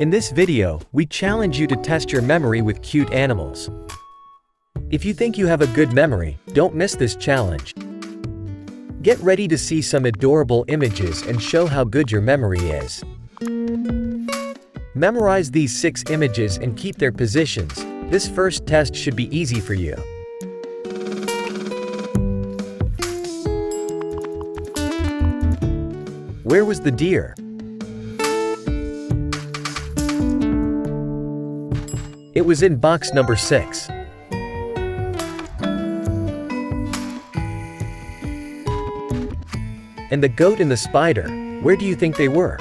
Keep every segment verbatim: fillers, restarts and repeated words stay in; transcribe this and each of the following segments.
In this video, we challenge you to test your memory with cute animals. If you think you have a good memory, don't miss this challenge. Get ready to see some adorable images and show how good your memory is. Memorize these six images and keep their positions. This first test should be easy for you. Where was the deer? It was in box number six. And the goat and the spider, where do you think they were?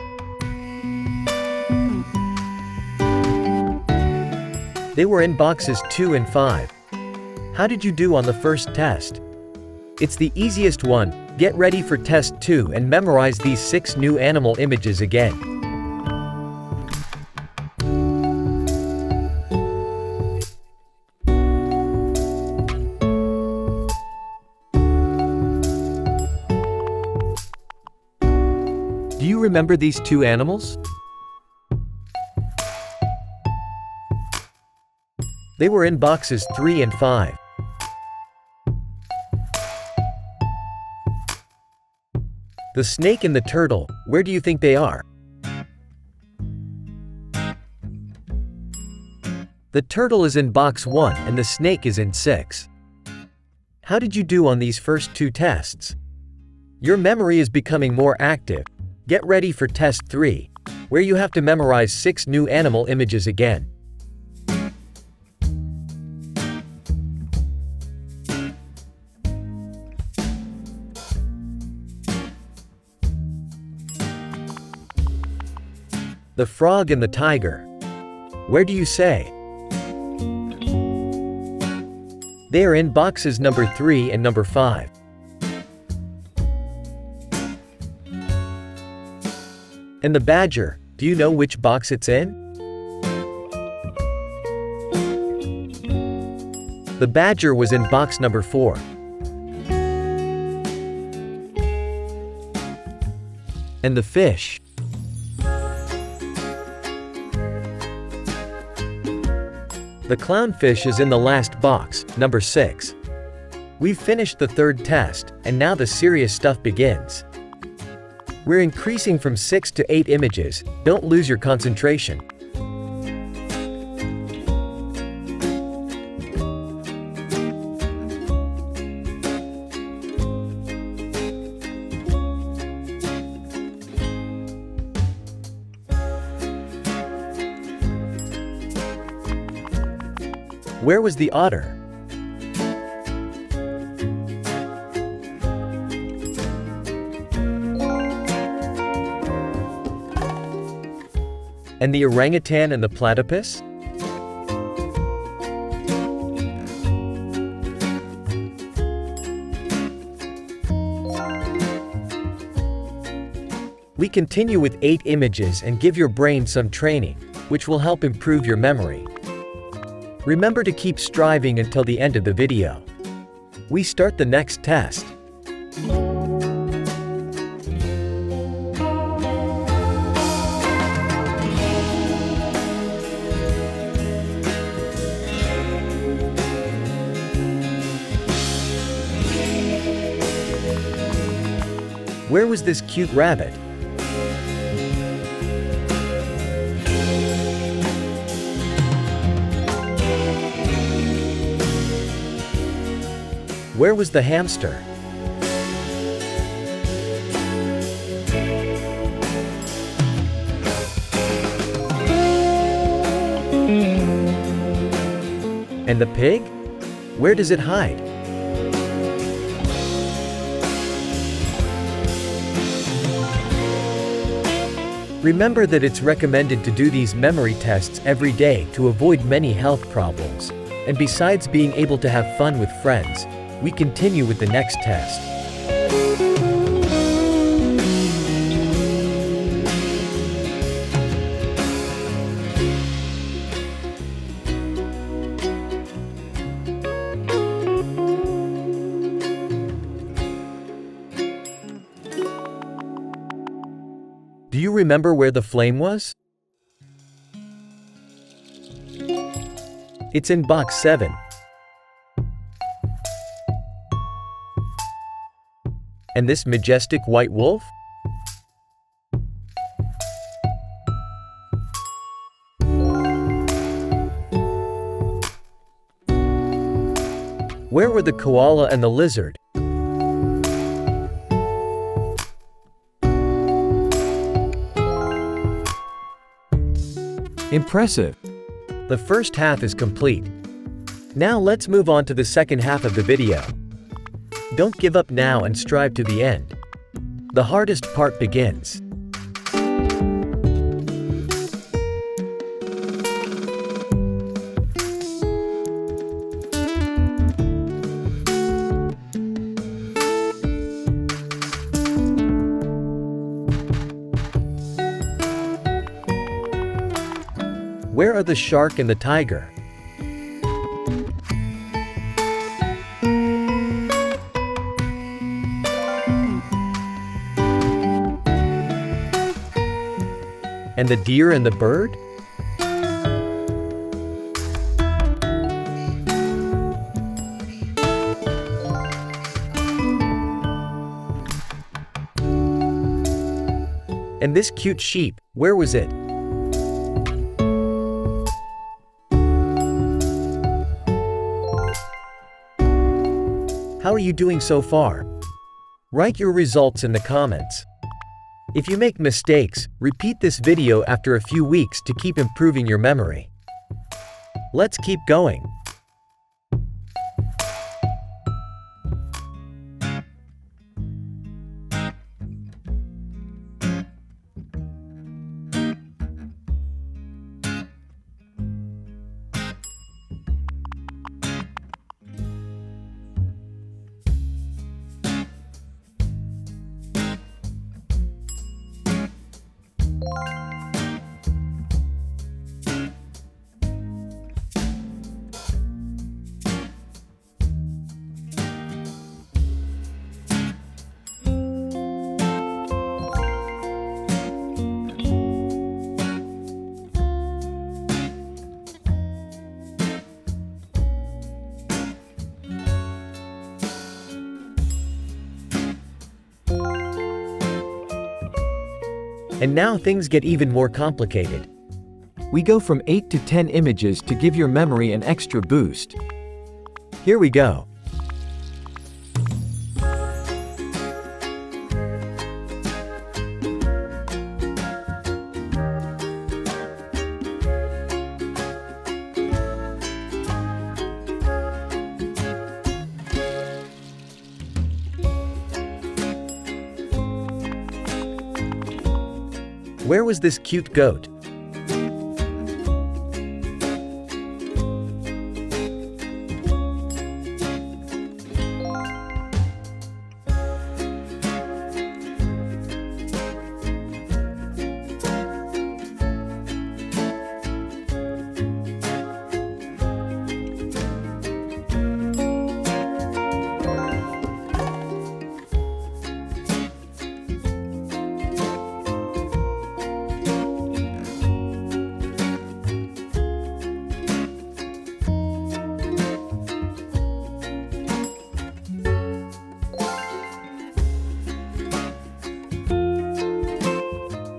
They were in boxes two and five. How did you do on the first test? It's the easiest one. Get ready for test two and memorize these six new animal images again. Do you remember these two animals? They were in boxes three and five. The snake and the turtle, where do you think they are? The turtle is in box one and the snake is in six. How did you do on these first two tests? Your memory is becoming more active. Get ready for test three, where you have to memorize six new animal images again. The frog and the tiger. Where do you say? They are in boxes number three and number five. And the badger, do you know which box it's in? The badger was in box number four. And the fish. The clownfish is in the last box, number six. We've finished the third test, and now the serious stuff begins. We're increasing from six to eight images. Don't lose your concentration. Where was the otter? And the orangutan and the platypus? We continue with eight images and give your brain some training, which will help improve your memory. Remember to keep striving until the end of the video. We start the next test. Where was this cute rabbit? Where was the hamster? And the pig? Where does it hide? Remember that it's recommended to do these memory tests every day to avoid many health problems. And besides being able to have fun with friends, we continue with the next test. Do you remember where the flame was? It's in box seven. And this majestic white wolf? Where were the koala and the lizard? Impressive. The first half is complete. Now let's move on to the second half of the video. Don't give up now and strive to the end. The hardest part begins. Where are the shark and the tiger? And the deer and the bird? And this cute sheep, where was it? How are you doing so far? Write your results in the comments. If you make mistakes, repeat this video after a few weeks to keep improving your memory. Let's keep going. And now things get even more complicated. We go from eight to ten images to give your memory an extra boost. Here we go. Where was this cute goat?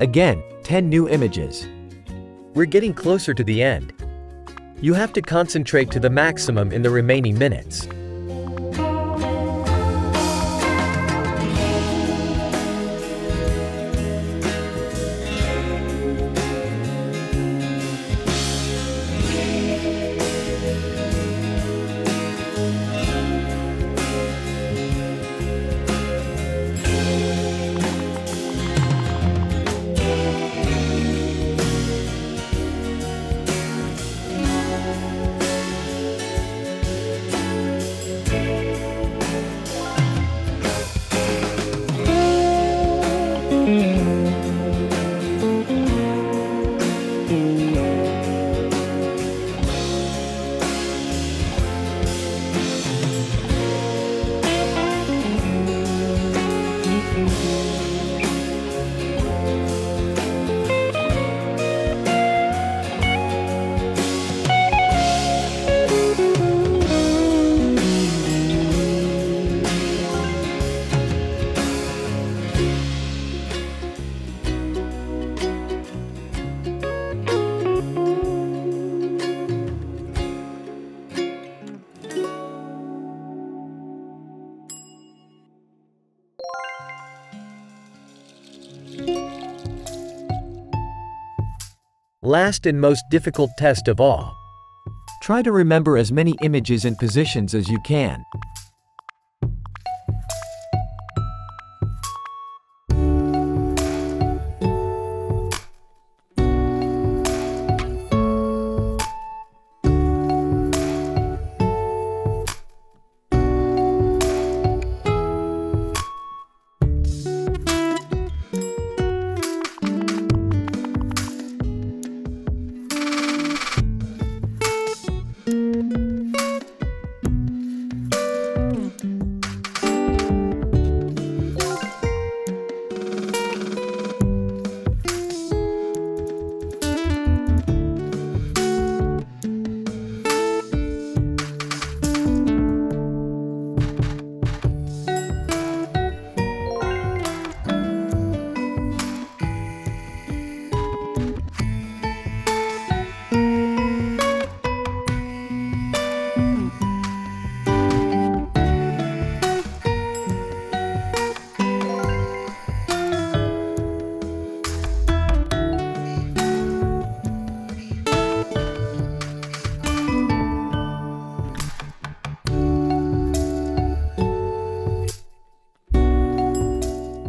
Again, ten new images. We're getting closer to the end. You have to concentrate to the maximum in the remaining minutes. Last and most difficult test of all. Try to remember as many images and positions as you can.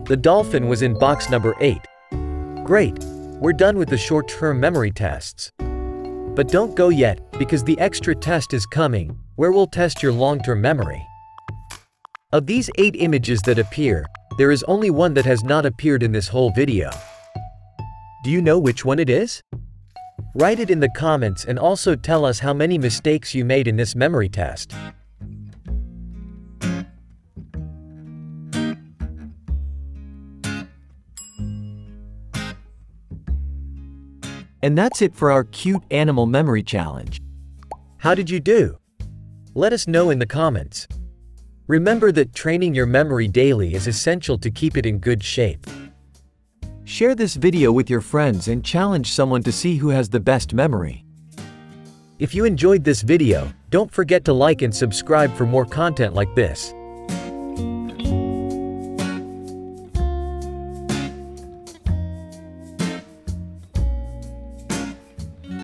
The dolphin was in box number eight. Great! We're done with the short-term memory tests. But don't go yet, because the extra test is coming, where we'll test your long-term memory. Of these eight images that appear, there is only one that has not appeared in this whole video. Do you know which one it is? Write it in the comments and also tell us how many mistakes you made in this memory test. And that's it for our cute animal memory challenge. How did you do? Let us know in the comments. Remember that training your memory daily is essential to keep it in good shape. Share this video with your friends and challenge someone to see who has the best memory. If you enjoyed this video, don't forget to like and subscribe for more content like this.